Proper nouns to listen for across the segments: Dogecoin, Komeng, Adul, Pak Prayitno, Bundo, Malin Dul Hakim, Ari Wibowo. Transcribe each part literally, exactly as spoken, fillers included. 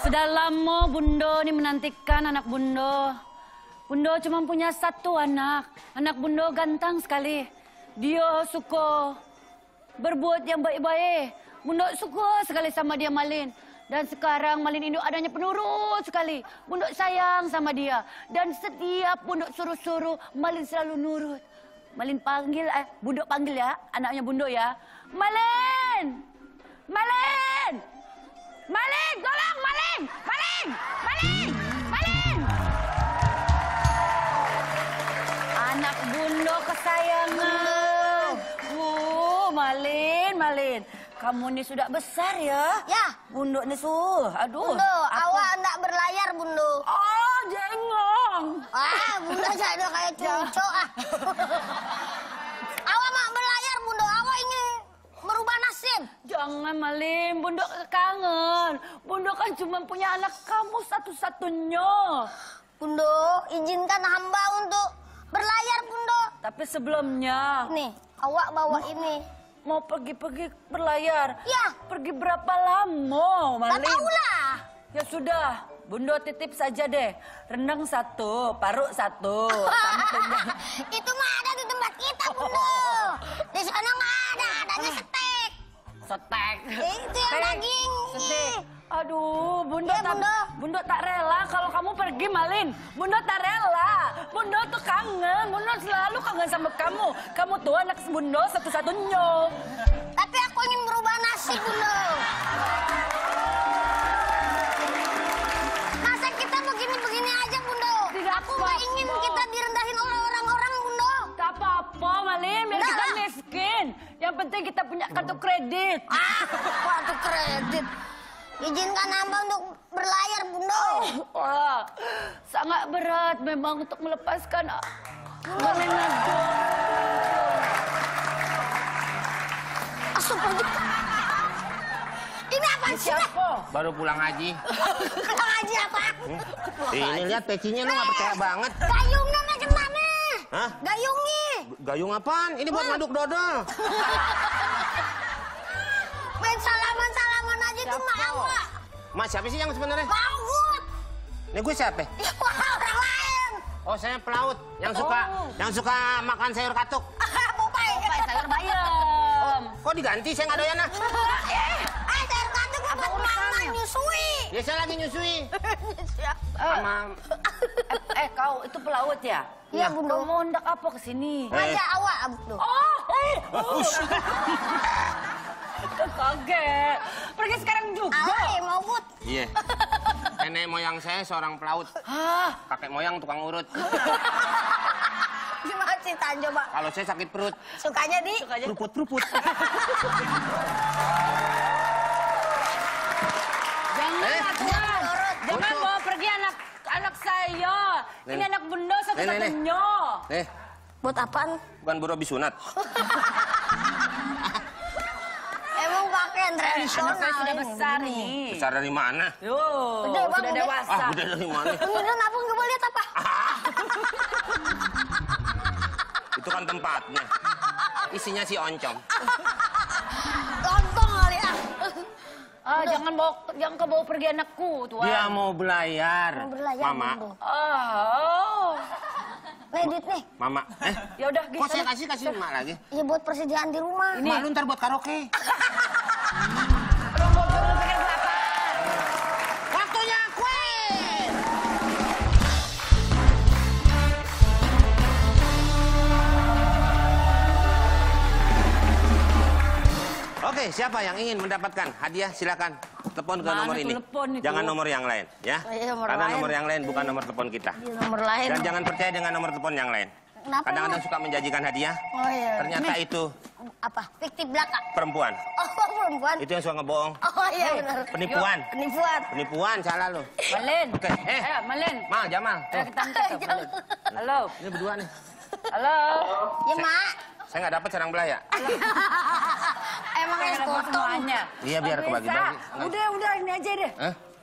Sudah lama Bundo ini menantikan anak Bundo. Bundo cuma punya satu anak. Anak Bundo ganteng sekali. Dia suka berbuat yang baik-baik. Bundo suka sekali sama dia, Malin. Dan sekarang Malin ini adanya penurut sekali. Bundo sayang sama dia. Dan setiap Bundo suruh-suruh, Malin selalu nurut. Malin panggil, eh, Bundo panggil ya, anaknya Bundo ya. Malin! Malin! Malin, tolong Malin, Malin, Malin, Malin. Anak Bundo kesayangan. Wuh, Malin, Malin. Kamu ni sudah besar ya? Ya. Bundo ni suh, aduh. Bundo, awak hendak berlayar, Bundo. Oh, jengong. Ah, Bundo saya dah kayak cucu ah. Awak mak berlayar, Bundo. Awak ingin merubah nasib. Jangan, Malin. Bundo kangen. Bundo kan cuma punya anak kamu satu-satunya. Bundo, izinkan hamba untuk berlayar, Bundo. Tapi sebelumnya... Nih, awak bawa mau, ini. Mau pergi-pergi berlayar? Ya. Pergi berapa lama, Malin? Tak tahulah. Ya sudah, Bundo titip saja deh. Rendang satu, parut satu. Itu mah ada di tempat kita, Bundo. Di sana nggak ada, adanya setek. Setek. Itu yang daging. Setek. Aduh, Bundo, ya, tak, Bundo. Bundo tak rela kalau kamu pergi, Malin. Bundo tak rela. Bundo tuh kangen. Bundo selalu kangen sama kamu. Kamu tuh anak Bundo satu-satunya. Tapi aku ingin merubah nasib, Bundo. Masa kita begini-begini aja, Bundo. Tidak aku nggak ingin kita direndahin oleh orang-orang, Bundo. Tak apa-apa, Malin. Biar kita miskin. Yang penting kita punya kartu kredit. Ah, kartu kredit. Izinkan hamba untuk berlayar, Bundo. Wah, sangat berat memang untuk melepaskan Malin Dul. Asuh pergi. Ini apa sih? Baru pulang haji. Pulang haji apa? Ini lihat pecinya lu nggak percaya banget. Gayungnya macam mana? Hah? Gayungnya? Gayung apaan? Ini buat ngaduk dodol. Main salaman-salaman aja tuh mak awak. Mas siapa sih yang sebenarnya? Pelaut. Ini gue siapa? Ya orang lain. Oh saya pelaut yang suka oh. yang suka makan sayur katuk. Popai. Popai sayur bayam. Kok diganti saya nggak doyan ah. Eh sayur katuk buat mama nyusui. Ya saya lagi nyusui. Sama. Eh kau itu pelaut ya? Iya Bundo. Kamu hendak apa kesini? Ngajak awak Bundo. Oh. Kaget. Pergi sekarang juga. Alay, mau but. Iya. Nenek moyang saya seorang pelaut. Hah? Kakek moyang tukang urut. Gimana ceritaan coba? Kalau saya sakit perut. Sukanya di? Peruput-peruput. Jangan, eh, jangan. Jangan bawa pergi anak anak saya. Nen. Ini anak Bundo satu-satunya. Nih. Buat apaan? Bukan berobi sunat. Tradisional. Anak saya sudah besar nih. Besar dari mana? Yo, sudah bang, dewasa. Ah, sudah dari mana? Kemudian apa nggak boleh lihat apa? Itu kan tempatnya. Isinya si oncom. Lontong kali ah. Ah, jangan bawa, jangan ke bawa pergi anakku, tuan. Dia mau berlayar. Mau berlayar, Mama. Oh. Medit nih. Mama. Eh, ya udah. Kok saya kasih kasih Mak lagi? Iya buat persediaan di rumah. Ini lu ntar buat karaoke. Waktunya kuis. Oke, siapa yang ingin mendapatkan hadiah silakan telepon ke nomor ini. Jangan nomor yang lain ya. Karena nomor yang lain bukan nomor telepon kita. Dan jangan percaya dengan nomor telepon yang lain. Kadang-kadang suka menjanjikan hadiah. Oh iya. Ternyata itu apa? Fiktif belaka. Perempuan. Oh, perempuan. Itu yang suka ngebohong. Oh iya benar. Penipuan. Penipuan. Penipuan salah lu. Malin. Oke. Eh, Malin. Mal, Jamal. Ayo kita angkat. Halo. Ini berdua nih. Halo. Ya, Mak. Saya enggak dapat sarang belaya. Emang es potong. Iya, biar kebagi-bagi. Udah, udah ini aja deh.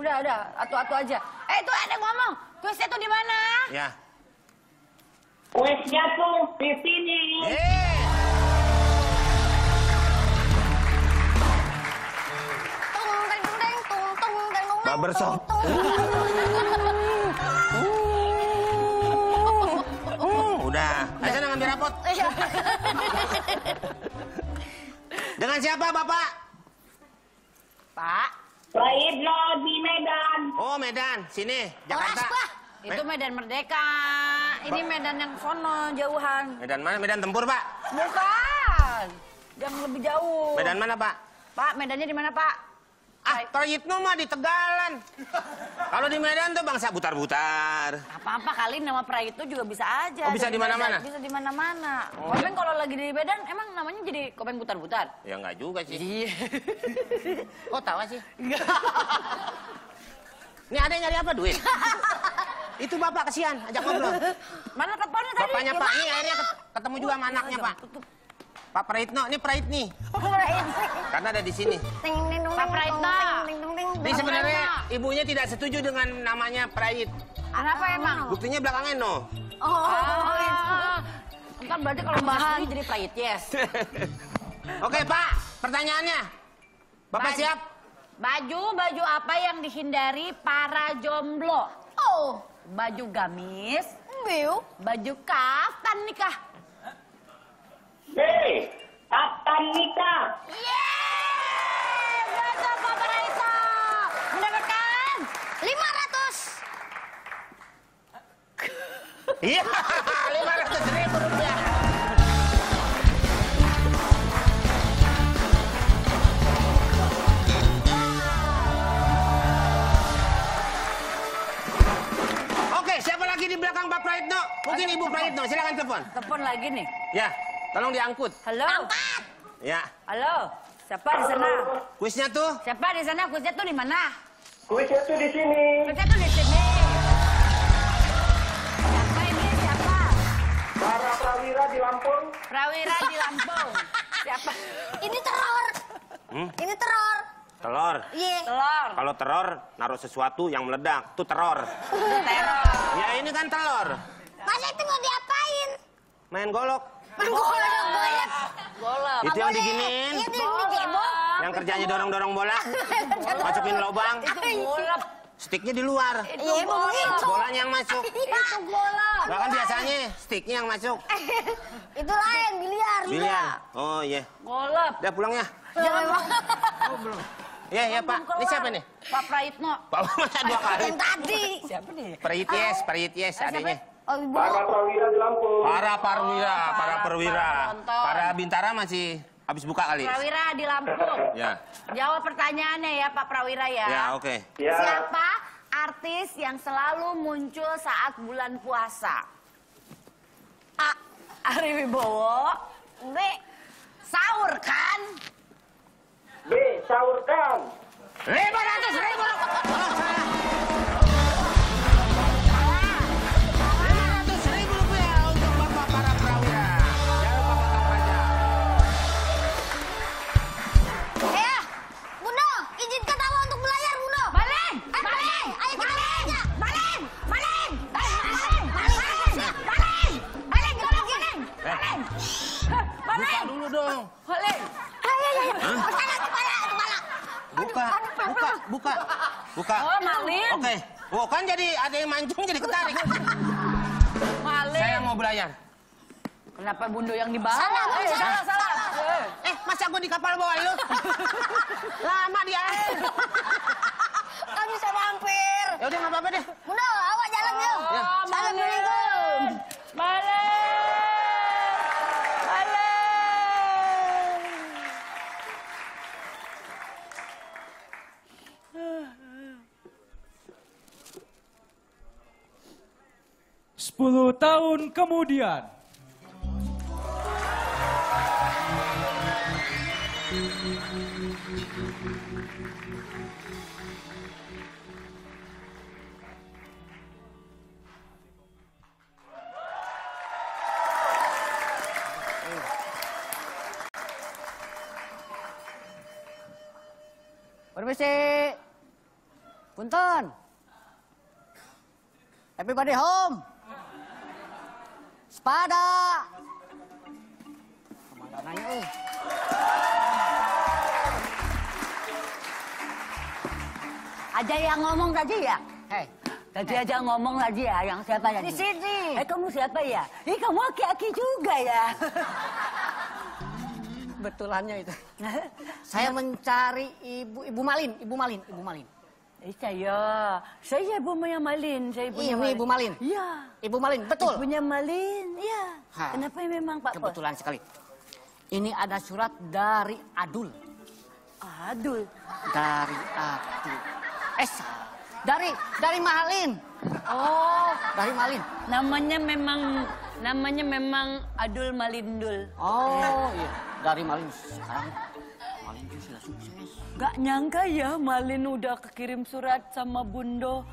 Udah, udah. Atu-atu aja. Eh, itu ada ngomong. Kuisnya tuh di mana? Ya. Wes jatuh di sini. Hey. Tung teng teng tung tung teng tung. Babar sok. Udah, aja ngambil rapot. Dengan siapa, Bapak? Pak Prayitno di Medan. Oh, Medan. Sini, Jakarta. Oras, itu Medan Merdeka. Ini Medan yang sono, jauhan. Medan mana? Medan tempur, Pak? Bukan. Yang lebih jauh. Medan mana, Pak? Pak, Medannya di mana, Pak? Ah, Prayitno mah di Tegalan. Kalau di Medan tuh bangsa butar-butar. Apa-apa kali nama Prayitno juga bisa aja. Oh, bisa di mana-mana? Bisa di mana-mana. Oh. Komeng kalau lagi di Medan emang namanya jadi Komeng butar-butar? Ya enggak juga sih. Iya. Kok tawa sih? Enggak. Ini ada yang nyari apa duit? Itu bapak kesian, ajak ngobrol. Mana teleponnya tadi? Bapaknya Pak, ini akhirnya ketemu juga sama anaknya Pak. Pak Prayitno, ini Prayitni. Karena ada di sini. Pak Prayitno. Ini sebenarnya ibunya tidak setuju dengan namanya Prayit. Kenapa emang? Buktinya belakangnya no. Oh, itu. Entar berarti kalau bahan jadi Prayit, yes. Oke Pak, pertanyaannya. Bapak siap? Baju, baju apa yang dihindari para jomblo? Oh. Baju gamis. Biu. Baju kaftan nikah. B. Kaftan nikah. Yeay. Berapa Pak Prayitno? Mendapatkan lima ratus. Iya. lima ratus ribu rupiah. Di belakang Pak Prayitno, mungkin Ibu Prayitno, silakan telepon. Telepon lagi nih. Ya, tolong diangkut. Halo. Angkat. Ya. Halo. Siapa di sana? Kuisnya tuh? Siapa di sana? Kuisnya tuh di mana? Kuisnya tuh di sini. Kuisnya tuh di sini. Siapa ini? Siapa? Para prawira di Lampung. Prawira di Lampung. Siapa? Ini teror. Hmm? Ini teror. Telor. Iya. Telor. Kalau teror naruh sesuatu yang meledak, itu teror. Itu teror. Ya ini kan telor. Masa itu mau diapain? Main golok. Main golok. Golok. Golok. Itu yang diginiin. Yang kerjanya dorong-dorong bola. Masukin lubang. Itu golok. Sticknya di luar. Itu golok. Bolanya yang masuk. Itu golok. Bahkan biasanya sticknya yang masuk. Itu lain biliar. Biliar. Oh iya. Golok. Udah pulang ya. Jangan bang. Oh belum. Ya, ya Pak. Ini siapa nih? Pak Prayitno. Pak Prayitno dua kali. Yang tadi. Siapa nih? Prayitno, Prayitno adanya. Para perwira di Lampung. Para perwira, para perwira. Para bintara masih habis buka kali. Prawira di Lampung. Ya. Jawab pertanyaannya ya Pak Prawira ya. Ya, oke. Siapa artis yang selalu muncul saat bulan puasa? A. Ari Wibowo. B. Sahur kan? B. Sahur kan? Lima ratus ribu. Oh, salah. Lima ratus ribu rupiah untuk bapak para prawira. Jangan lupa tetap aja. Eh, Bundo, izinkan tawa untuk belayar, Bundo. Malin, Malin, ayo kita aja. Malin, Malin, Malin, Malin, Malin, Malin, tolong Malin, Malin. Buka dulu dong. Malin. Kepala, kepala, kepala. Buka, buka, buka, buka. Oh, Malin. Oke, bukan jadi ada yang mancung jadi ketarik. Malin. Saya mau belayar. Kenapa Bundo yang dibawa? Salah, salah, salah. Eh, masa aku di kapal bawa lu? Lama dia. Gak bisa mampir. Ya udah nggak apa-apa deh. Bundo, awak jalan yuk. Assalamualaikum. Malin. Sepuluh tahun kemudian. Permisi. Punten. Everybody home. Sepada. Kemandangannya, eh. Ada yang ngomong tadi ya? Hei, tadi eh. aja ngomong tadi ya, yang siapa tadi? Di sini. Eh, kamu siapa ya? Ih, kamu aki-aki juga ya. Betulannya itu. Saya mencari ibu ibu Malin, ibu Malin, ibu Malin. Eh, saya, saya ibu Malin, saya ibu Malin. Ibu Malin. Iya. Ibu Malin, betul. Ibunya Malin, iya. Kenapa memang Pak? Kebetulan sekali. Ini ada surat dari Adul. Adul. Dari Adul. Esa. Dari dari Malin. Oh, dari Malin. Namanya memang namanya memang Adul Malin Dul. Oh, iya. Dari Malin sekarang. Malin juga sudah sukses. Gak nyangka ya Malin udah kekirim surat sama Bundo.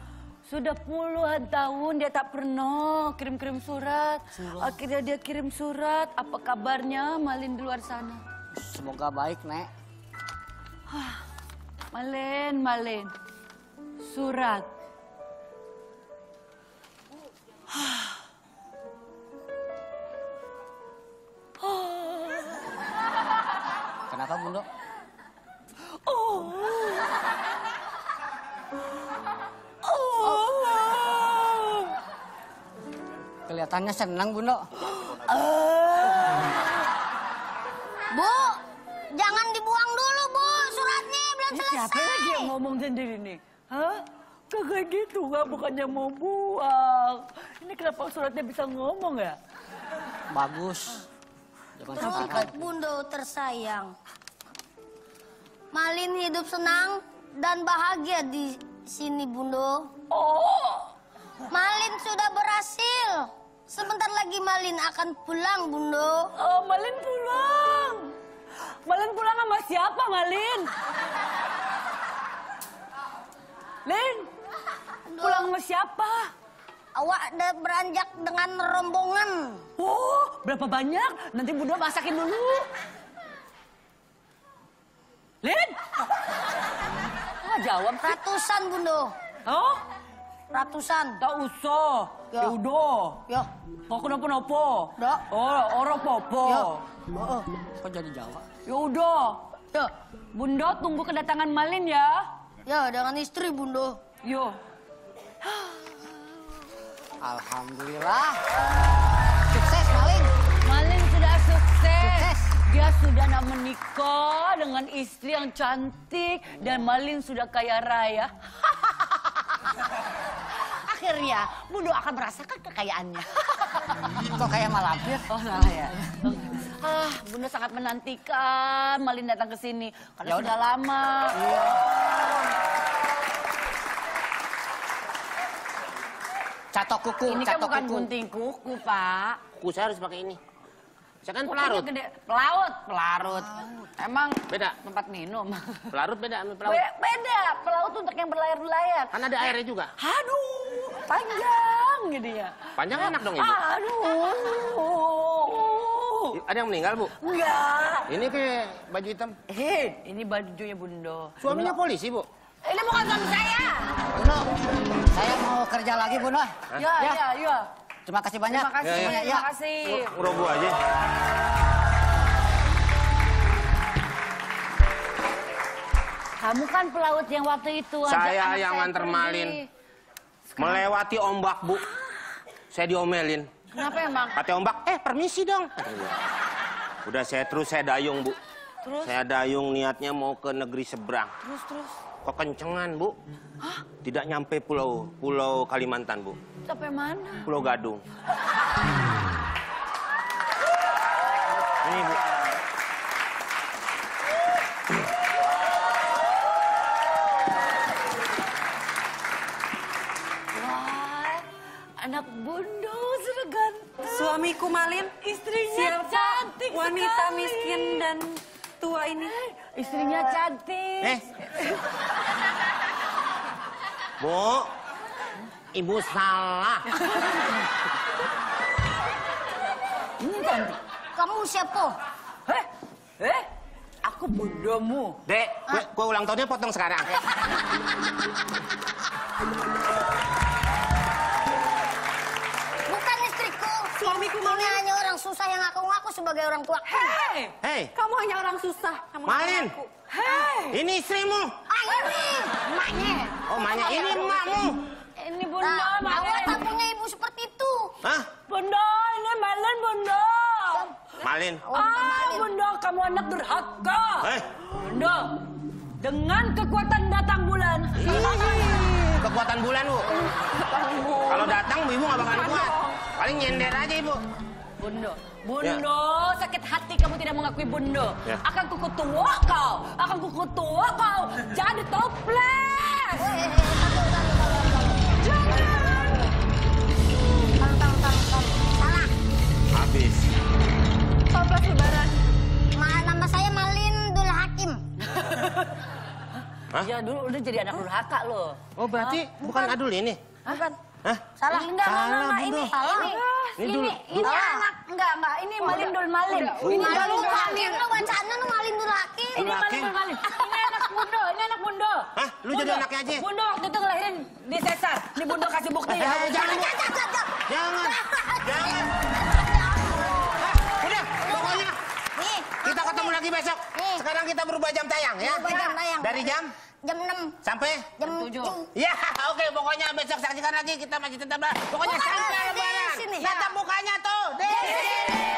Sudah puluhan tahun dia tak pernah kirim-kirim surat. Semoga. Akhirnya dia kirim surat. Apa kabarnya Malin di luar sana? Semoga baik, Nek. Malin, Malin. Surat. Kenapa, Bundo? Kelihatannya senang, Bundo. Uh. Bu, jangan dibuang dulu, Bu. Suratnya belum selesai. Siapa lagi yang ngomong sendiri nih? Hah? Kagak gitu, gak? Bukannya mau buang. Ini kenapa suratnya bisa ngomong ya? Bagus. Rumput Bundo tersayang. Malin hidup senang dan bahagia di sini, Bundo. Oh. Malin sudah berhasil. Sebentar lagi Malin akan pulang, Bundo. Oh, Malin pulang. Malin pulang sama siapa, Malin? Lin, pulang sama siapa? Awak udah beranjak dengan rombongan. Oh, berapa banyak? Nanti Bundo masakin dulu. Lin? Nggak jawab. Ratusan, Bundo. Oh? Ratusan. Tak usah. Ya udah. Ya. Kok kenapa-napa? Dak. Oh, ora apa-apa. Ya. Heeh. Kok jadi Jawa? Ya udah. Ya. Bundo tunggu kedatangan Malin ya. Ya, dengan istri Bundo. Yo. Alhamdulillah. Sukses Malin. Malin sudah sukses. Sukses. Dia sudah nak menikah dengan istri yang cantik dan Malin sudah kaya raya. Akhirnya, Bundo akan merasakan kekayaannya. Kok kayak malampir? Oh, salah ya. Ah, Bundo sangat menantikan Malin datang ke sini. Karena ya sudah udah. lama. Iya. Catok kuku, ini catok kan bukan kuku. Gunting kuku, Pak. Kuku saya harus pakai ini. Saya kan pelarut. Gede. Pelarut, pelarut. Ah, emang beda tempat minum. Pelarut beda sama pelaut. Beda, pelaut untuk yang berlayar-berlayar. Kan ada airnya juga. Aduh. Panjang gitu ya. Panjang enak dong, Ibu. Aduh. Ada yang meninggal, Bu? Enggak. Ini kayak baju hitam. Eh, ini bajunya Bundo. Suaminya polisi, Bu? Ini bukan suami saya. Bundo, saya mau kerja lagi, Bundo. Ya, ya, ya, ya. Terima kasih banyak. Terima kasih. Ya, ya. Terima kasih. Robo aja. Kamu kan pelaut yang waktu itu. Saya yang nganter Malin. Melewati ombak, Bu. Saya diomelin. Kenapa emang? Kata ombak, eh permisi dong. Udah saya terus saya dayung, Bu. Terus? Saya dayung niatnya mau ke negeri seberang. Terus, terus? Kok kencengan, Bu? Hah? Tidak nyampe pulau pulau Kalimantan, Bu. Sampai mana? Pulau Gadung. Ini, Bu. Anak Bundo sudah ganteng. Suamiku Malin, istrinya siapa? Cantik wanita sekali. Miskin dan tua ini. Istrinya uh. cantik. Eh. Bu, Ibu salah. Ini cantik. Kamu siapa? Eh, eh, aku Bundomu. Dek, huh? Gue ulang tahunnya potong sekarang. Suamiku Malin. sebagai orang tua. Hei, hey. Kamu hanya orang susah. Kamu Malin, hei, ini istrimu. Ah, ini maknya. Oh, maknya ini makmu. Ini Bundo, nah, Malin. Awak tak punya ibu seperti itu. Hah? Bundo, ini Malin, Bundo. Malin. Oh, ah, Bundo, kamu anak durhaka. Hey. Bundo, dengan kekuatan datang bulan. Kekuatan bulan, Bu. Kalau datang, Ibu nggak bakalan kuat. Paling nyender aja, Ibu. Bundo, Bundo, ya. Sakit hati kamu tidak mengakui Bundo. Ya. Akan kukutua kau, akan kukutua kau, jadi toples. Jangan. Tang, tang, tang, tang. Salah. Habis. Toples lebaran. Ma, nama saya Malin Dul Hakim. Hah? Ya dulu udah jadi anak durhaka loh. Oh berarti ah, bukan Adul ini? Bukan. Hah? Salah. Enggak, salah, enggak, ini, salah. Ini, ini, ini, ini anak, enggak, enggak, ini Malin Dul Malin. Ini Malin Dul Hakim, lu wacana lu Malin Dul Hakim. Ini Malin Dul Malin. Ini anak Bundo, ini anak Bundo. Hah? Lu jadi anaknya aja? Bundo waktu itu ngelahirin di sesar. Ini Bundo kasih bukti ya. Jangan, jangan, jangan. Jangan. Udah, pokoknya. Kita ketemu lagi besok. Sekarang kita berubah jam tayang ya. Berubah jam tayang. Dari jam? jam enam sampai jam tujuh. Ya, oke, pokoknya besok saksikan lagi, kita masih tetap. Pokoknya sampai lebaran. Tatap mukanya tuh. Di sini.